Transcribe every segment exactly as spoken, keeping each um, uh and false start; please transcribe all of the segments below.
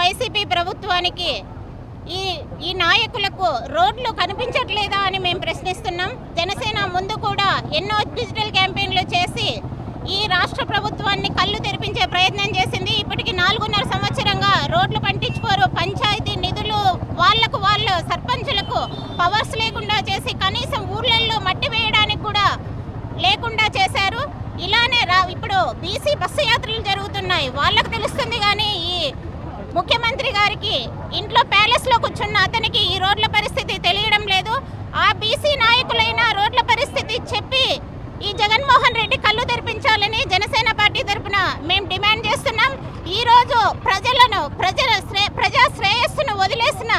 YCP ప్రభుత్వానికి ఈ ఈ నాయకులకు రోడ్లు కనిపించట్లేదా అని మేము ప్రశ్నిస్తున్నాం. జనసేన ముందు కూడా ఎన్నో డిజిటల్ క్యాంపెయిన్లు చేసి ఈ రాష్ట్ర ప్రభుత్వాన్ని కళ్ళు తెరిపించే ప్రయత్నం చేసింది. ఇప్పటికి నాలుగున్నర సంవత్సరంగా రోడ్లు పంటించుకోరు, పంచాయతీ నిధులు వాళ్లకు వాళ్ళు సర్పంచులకు పవర్స్ లేకుండా చేసి కనీసం ఊర్లల్లో మట్టి వేయడానికి కూడా లేకుండా చేశారు. ఇలానే రా ఇప్పుడు బీసీ బస్సు యాత్రలు జరుగుతున్నాయి, వాళ్ళకు తెలుస్తుంది. కానీ ఈ ముఖ్యమంత్రి గారికి ఇంట్లో ప్యాలెస్లో కూర్చున్న అతనికి ఈ రోడ్ల పరిస్థితి తెలియడం లేదు. ఆ బీసీ నాయకులైన రోడ్ల పరిస్థితి చెప్పి ఈ జగన్మోహన్ రెడ్డి కళ్ళు తెరిపించాలని జనసేన పార్టీ తరఫున మేము డిమాండ్ చేస్తున్నాం. ఈరోజు ప్రజలను ప్రజల ప్రజా శ్రేయస్సును వదిలేసిన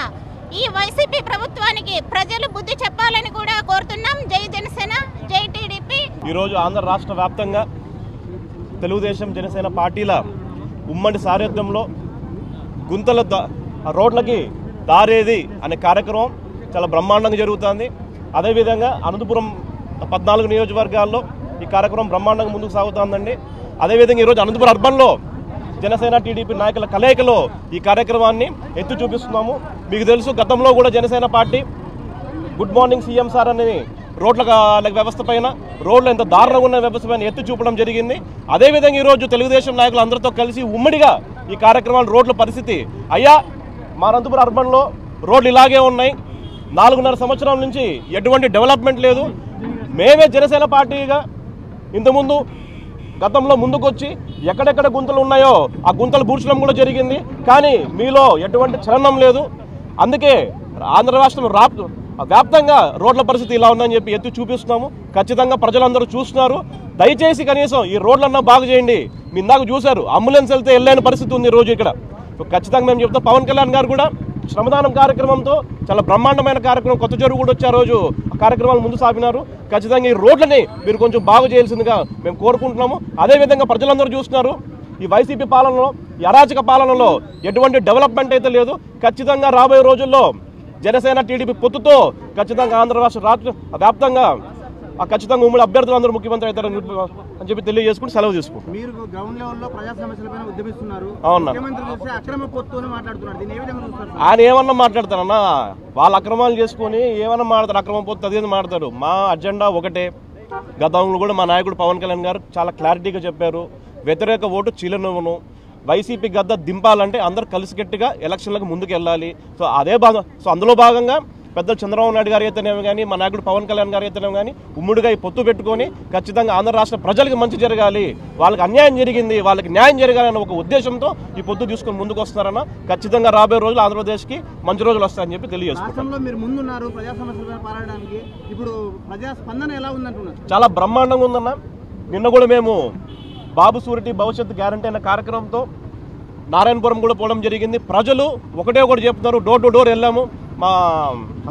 ఈ వైసీపీ ప్రభుత్వానికి ప్రజలు బుద్ధి చెప్పాలని కూడా కోరుతున్నాం. జై జనసేన, జై టీడీపీ. ఈరోజు ఆంధ్ర రాష్ట్ర వ్యాప్తంగా తెలుగుదేశం జనసేన పార్టీల ఉమ్మడి సారథ్యంలో గుంతల రోడ్లకి దారేది అనే కార్యక్రమం చాలా బ్రహ్మాండంగా జరుగుతుంది. అదేవిధంగా అనంతపురం పద్నాలుగు నియోజకవర్గాల్లో ఈ కార్యక్రమం బ్రహ్మాండంగా ముందుకు సాగుతుందండి. అదేవిధంగా ఈరోజు అనంతపురం అర్బన్లో జనసేన టీడీపీ నాయకుల కలయికలో ఈ కార్యక్రమాన్ని ఎత్తి చూపిస్తున్నాము. మీకు తెలుసు, గతంలో కూడా Janasena party good morning CM sir అనేది రోడ్ల వ్యవస్థ పైన, రోడ్లు ఎంత దారుణంగా ఉన్న వ్యవస్థ పైన ఎత్తి చూపడం జరిగింది. అదేవిధంగా ఈరోజు తెలుగుదేశం నాయకులు అందరితో కలిసి ఉమ్మడిగా ఈ కార్యక్రమాలు రోడ్ల పరిస్థితి అయ్యా మా అనంతపురం అర్బన్లో రోడ్లు ఇలాగే ఉన్నాయి, నాలుగున్నర సంవత్సరం నుంచి ఎటువంటి డెవలప్మెంట్ లేదు, మేమే జనసేన పార్టీగా ఇంతకుముందు గతంలో ముందుకొచ్చి ఎక్కడెక్కడ గుంతలు ఉన్నాయో ఆ గుంతలు పూడ్చడం కూడా జరిగింది. కానీ మీలో ఎటువంటి చలనం లేదు, అందుకే ఆంధ్ర రాష్ట్రం రాప్ వ్యాప్తంగా రోడ్ల పరిస్థితి ఇలా ఉందని చెప్పి ఎత్తి చూపిస్తున్నాము. ఖచ్చితంగా ప్రజలందరూ చూస్తున్నారు. దయచేసి కనీసం ఈ రోడ్లన్నా బాగు చేయండి. మీ ఇందాక చూశారు, అంబులెన్స్ వెళ్తే వెళ్ళలేని పరిస్థితి ఉంది రోజు ఇక్కడ. ఖచ్చితంగా మేము చెప్తాం, పవన్ కళ్యాణ్ గారు కూడా శ్రమదానం కార్యక్రమంతో చాలా బ్రహ్మాండమైన కార్యక్రమం కొత్త చెరువు కూడా వచ్చే రోజు కార్యక్రమాలు ముందు సాగినారు. ఖచ్చితంగా ఈ రోడ్లని మీరు కొంచెం బాగు చేయాల్సిందిగా మేము కోరుకుంటున్నాము. అదేవిధంగా ప్రజలందరూ చూస్తున్నారు, ఈ వైసీపీ పాలనలో ఈ అరాచక పాలనలో ఎటువంటి డెవలప్మెంట్ అయితే లేదు. ఖచ్చితంగా రాబోయే రోజుల్లో జనసేన టీడీపీ పొత్తుతో ఖచ్చితంగా ఆంధ్ర రాష్ట్ర రాష్ట్ర వ్యాప్తంగా ఖచ్చితంగా ఉమ్మడి అభ్యర్థులు అందరూ ముఖ్యమంత్రి అవుతారని అని చెప్పి తెలియజేసుకుని సెలవు తీసుకుంటారు. ఆయన ఏమన్నా మాట్లాడతారన్నా, వాళ్ళ అక్రమాలు చేసుకుని ఏమన్నా మాట్లాడతారు, అక్రమ పొత్తు అదే మాట్లాడతారు. మా అజెండా ఒకటే. గతంలో కూడా మా నాయకుడు పవన్ కళ్యాణ్ గారు చాలా క్లారిటీగా చెప్పారు, వ్యతిరేక ఓటు చీలనివ్వను, వైసీపీ గద్ద దింపాలంటే అందరు కలిసికట్టుగా ఎలక్షన్లకు ముందుకు వెళ్ళాలి. సో అదే భాగం సో అందులో భాగంగా పెద్ద చంద్రబాబు నాయుడు గారు అయితేనేమి కానీ మా నాయకుడు పవన్ కళ్యాణ్ గారు అయితేనేమి కానీ ఉమ్మడిగా ఈ పొత్తు పెట్టుకొని ఖచ్చితంగా ఆంధ్ర రాష్ట్ర ప్రజలకు మంచి జరగాలి, వాళ్ళకి అన్యాయం జరిగింది వాళ్ళకి న్యాయం జరగాలన్న ఒక ఉద్దేశంతో ఈ పొత్తు తీసుకొని ముందుకు వస్తున్నారన్న. ఖచ్చితంగా రాబోయే రోజులు ఆంధ్రప్రదేశ్కి మంచి రోజులు వస్తాయని చెప్పి తెలియజేస్తున్నారు. చాలా బ్రహ్మాండంగా ఉందన్న. నిన్న కూడా మేము బాబు సూరిటీ భవిష్యత్ గ్యారంటీ అనే కార్యక్రమంతో నారాయణపురం కూడా పోవడం జరిగింది. ప్రజలు ఒకటే ఒకటి చెప్తున్నారు, డోర్ టు డోర్ వెళ్ళాము. మా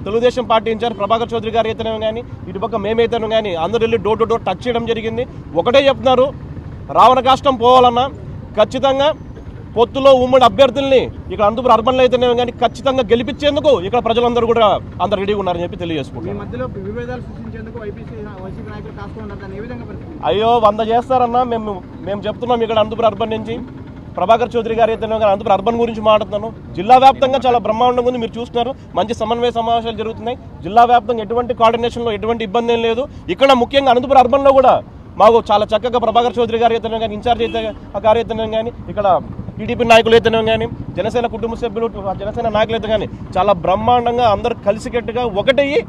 తెలుగుదేశం పార్టీ ఇన్ఛార్జ్ ప్రభాకర్ చౌదరి గారు అయితేనే కానీ ఇటుపక్క మేమైతేనే కానీ అందరూ వెళ్ళి డోర్ టు డోర్ టచ్ చేయడం జరిగింది. ఒకటే చెప్తున్నారు, రావణ కష్టం పోవాలన్నా ఖచ్చితంగా పొత్తులో ఉమ్మడి అభ్యర్థుల్ని ఇక్కడ అనంతపురం అర్బన్లో అయితేనే కానీ ఖచ్చితంగా గెలిపించేందుకు ఇక్కడ ప్రజలందరూ కూడా అందరు రెడీగా ఉన్నారని చెప్పి తెలియజేసుకుంటున్నారు. అయ్యో వంద చేస్తారన్నా. మేము మేము చెప్తున్నాం, ఇక్కడ అనంతపురం అర్బన్ నుంచి ప్రభాకర్ చౌదరి గారు అయితే అనంతపురం అర్బన్ గురించి మాట్లాడుతున్నాను. జిల్లా వ్యాప్తంగా చాలా బ్రహ్మాండంగా ఉంది, మీరు చూస్తున్నారు. మంచి సమన్వయ సమావేశాలు జరుగుతున్నాయి. జిల్లా వ్యాప్తంగా ఎటువంటి కోఆర్డినేషన్లో ఎటువంటి ఇబ్బంది ఏం లేదు. ఇక్కడ ముఖ్యంగా అనంతపురం అర్బన్లో కూడా మాకు చాలా చక్కగా ప్రభాకర్ చౌదరి గారు అయితే కానీ ఇన్ఛార్జ్ అయితే గారు అయితే కానీ ఇక్కడ టీడీపీ నాయకులు అయితేనే కానీ జనసేన కుటుంబ సభ్యులు జనసేన నాయకులు అయితే కానీ చాలా బ్రహ్మాండంగా అందరూ కలిసికట్టుగా ఒకటయ్యి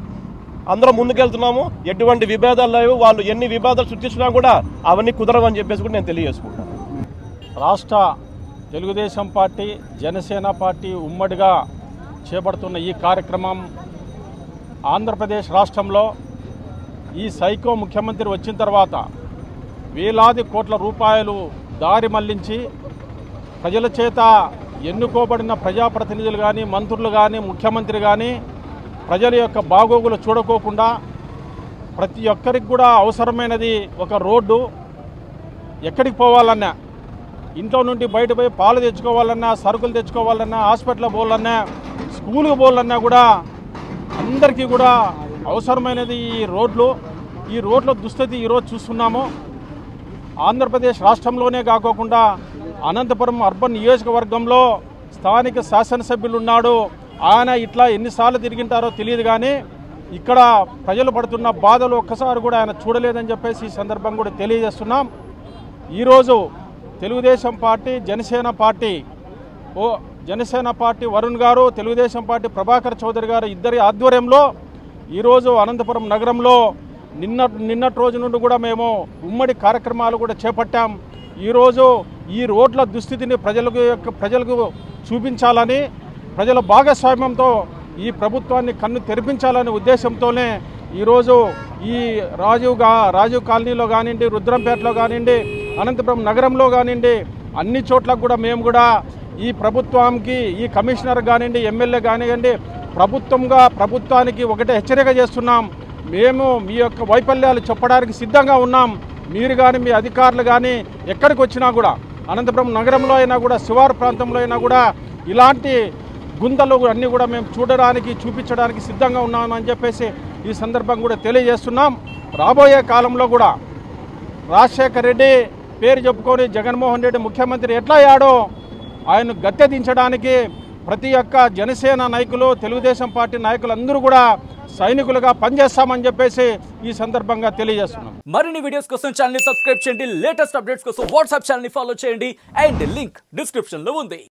అందరం ముందుకెళ్తున్నాము. ఎటువంటి విభేదాలు లేవు. వాళ్ళు ఎన్ని విభేదాలు సృష్టించినా కూడా అవన్నీ కుదరవని చెప్పేసి కూడా నేను తెలియజేసుకుంటాను. రాష్ట్ర తెలుగుదేశం పార్టీ జనసేన పార్టీ ఉమ్మడిగా చేపడుతున్న ఈ కార్యక్రమం ఆంధ్రప్రదేశ్ రాష్ట్రంలో ఈ సైకో ముఖ్యమంత్రి వచ్చిన తర్వాత వేలాది కోట్ల రూపాయలు దారి మళ్లించి ప్రజల చేత ఎన్నుకోబడిన ప్రజాప్రతినిధులు కానీ మంత్రులు కానీ ముఖ్యమంత్రి కానీ ప్రజల యొక్క బాగోగులు చూడకోకుండా ప్రతి ఒక్కరికి కూడా అవసరమైనది ఒక రోడ్డు, ఎక్కడికి పోవాలన్నా, ఇంట్లో నుండి బయటపోయి పాలు తెచ్చుకోవాలన్నా, సరుకులు తెచ్చుకోవాలన్నా, హాస్పిటల్కి పోవాలన్నా, స్కూల్కి పోవాలన్నా కూడా అందరికీ కూడా అవసరమైనది ఈ రోడ్లు. ఈ రోడ్ల దుస్థితి ఈరోజు చూస్తున్నాము. ఆంధ్రప్రదేశ్ రాష్ట్రంలోనే కాకోకుండా అనంతపురం అర్బన్ నియోజకవర్గంలో స్థానిక శాసన సభ్యులు ఉన్నాడో ఆయన ఇట్లా ఎన్నిసార్లు తిరిగింటారో తెలియదు కానీ ఇక్కడ ప్రజలు పడుతున్న బాధలు ఒక్కసారి కూడా ఆయన చూడలేదని చెప్పేసి ఈ సందర్భం కూడా తెలియజేస్తున్నాం. ఈరోజు తెలుగుదేశం పార్టీ జనసేన పార్టీ ఓ జనసేన పార్టీ వరుణ్ గారు, తెలుగుదేశం పార్టీ ప్రభాకర్ చౌదరి గారు ఇద్దరి ఆధ్వర్యంలో ఈరోజు అనంతపురం నగరంలో నిన్న నిన్నటి రోజు నుండి కూడా మేము ఉమ్మడి కార్యక్రమాలు కూడా చేపట్టాం. ఈరోజు ఈ రోడ్ల దుస్థితిని ప్రజలకు ప్రజలకు చూపించాలని, ప్రజల భాగస్వామ్యంతో ఈ ప్రభుత్వాన్ని కన్ను తెరిపించాలనే ఉద్దేశంతోనే ఈరోజు ఈ రాజీవ్ గా రాజీవ్ కాలనీలో కానివ్వండి, రుద్రంపేటలో కానివ్వండి, అనంతపురం నగరంలో కానివ్వండి, అన్ని చోట్ల కూడా మేము కూడా ఈ ప్రభుత్వానికి ఈ కమిషనర్ కానివ్వండి, ఎమ్మెల్యే కానివ్వండి, ప్రభుత్వంగా ప్రభుత్వానికి ఒకటే హెచ్చరిక చేస్తున్నాం. మేము మీ యొక్క వైఫల్యాలు చెప్పడానికి సిద్ధంగా ఉన్నాం. మీరు కానీ మీ అధికారులు కానీ ఎక్కడికి వచ్చినా కూడా అనంతపురం నగరంలో అయినా కూడా శివారు ప్రాంతంలో అయినా కూడా ఇలాంటి గుంతలు అన్నీ కూడా మేము చూడడానికి చూపించడానికి సిద్ధంగా ఉన్నామని చెప్పేసి ఈ సందర్భం కూడా తెలియజేస్తున్నాం. రాబోయే కాలంలో కూడా రాజశేఖర్ రెడ్డి పేరు చెప్పుకొని జగన్మోహన్ రెడ్డి ముఖ్యమంత్రి ఎట్లా అయ్యాడో ఆయన్ను గట్టెదించడానికి ప్రతి ఒక్క జనసేన నాయకులు, తెలుగుదేశం పార్టీ నాయకులు అందరూ కూడా సైనికులుగా పనిచేస్తామని చెప్పేసి ఈ సందర్భంగా తెలియజేస్తున్నాం. మరిన్ని వీడియోస్ కోసం ఛానల్ ని సబ్స్క్రైబ్ చేయండి. లేటెస్ట్ అప్డేట్స్ కోసం వాట్సాప్ ఛానల్ ని ఫాలో చేయండి అండ్ లింక్ డిస్క్రిప్షన్ లో ఉంది.